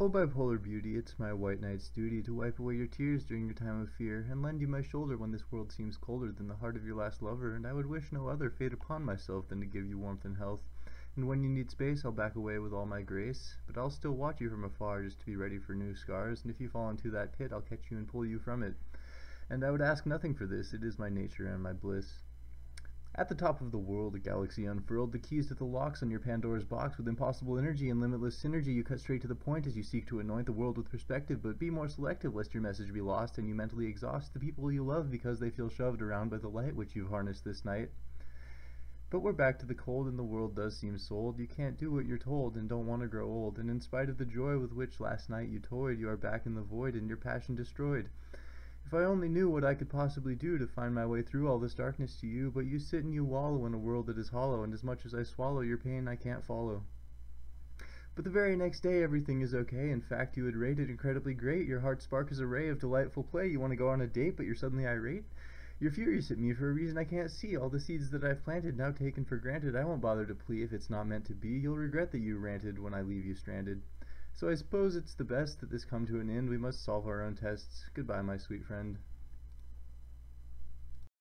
O bipolar beauty, it's my white knight's duty to wipe away your tears during your time of fear, and lend you my shoulder when this world seems colder than the heart of your last lover, and I would wish no other fate upon myself than to give you warmth and health. And when you need space, I'll back away with all my grace, but I'll still watch you from afar just to be ready for new scars, and if you fall into that pit, I'll catch you and pull you from it. And I would ask nothing for this, it is my nature and my bliss. At the top of the world, a galaxy unfurled, the keys to the locks on your Pandora's box with impossible energy and limitless synergy. You cut straight to the point as you seek to anoint the world with perspective, but be more selective lest your message be lost and you mentally exhaust the people you love because they feel shoved around by the light which you've harnessed this night. But we're back to the cold and the world does seem sold. You can't do what you're told and don't want to grow old, and in spite of the joy with which last night you toyed, you are back in the void and your passion destroyed. If I only knew what I could possibly do to find my way through all this darkness to you, but you sit and you wallow in a world that is hollow, and as much as I swallow your pain, I can't follow. But the very next day, everything is okay. In fact, you had rated incredibly great. Your heart sparkles a ray of delightful play. You want to go on a date, but you're suddenly irate. You're furious at me for a reason I can't see. All the seeds that I've planted, now taken for granted. I won't bother to plea if it's not meant to be. You'll regret that you ranted when I leave you stranded. So I suppose it's the best that this come to an end. We must solve our own tests. Goodbye, my sweet friend.